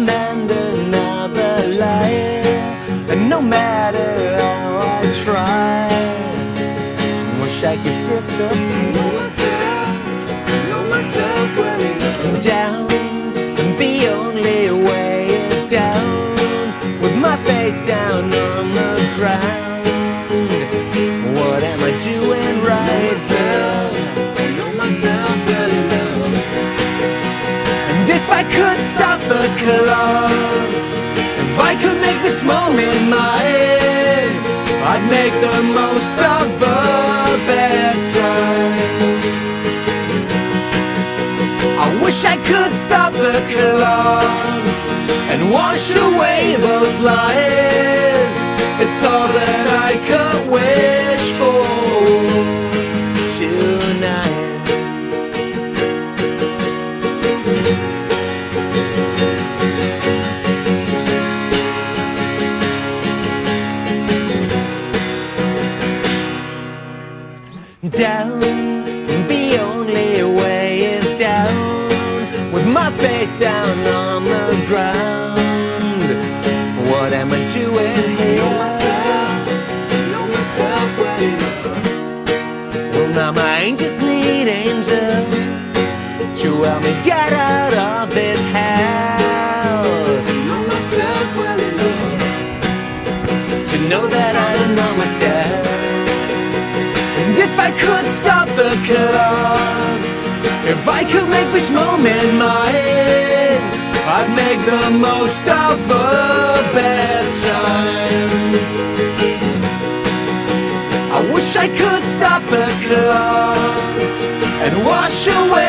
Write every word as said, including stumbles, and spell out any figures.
and end another lie. And no matter how I try, wish I could disappear. Know myself, know myself when it comes down, and the only way is down, with my face down on the ground. What am I doing right? Know myself, know myself when it comes down. And if I could stop the clocks, if I could make this moment mine, I'd make the most of a bad time. I wish I could stop the clocks and wash away those lies. It's all that I could wish for tonight. Down, the only way is down, with my face down on the ground. What am I doing here? Know myself, know myself when I'm. Well now my angels need angels to help me get out of this hell. Know myself when I'm. To know that I don't know myself. If I could stop the clocks, if I could make this moment mine, I'd make the most of a bad time. I wish I could stop the clocks and wash away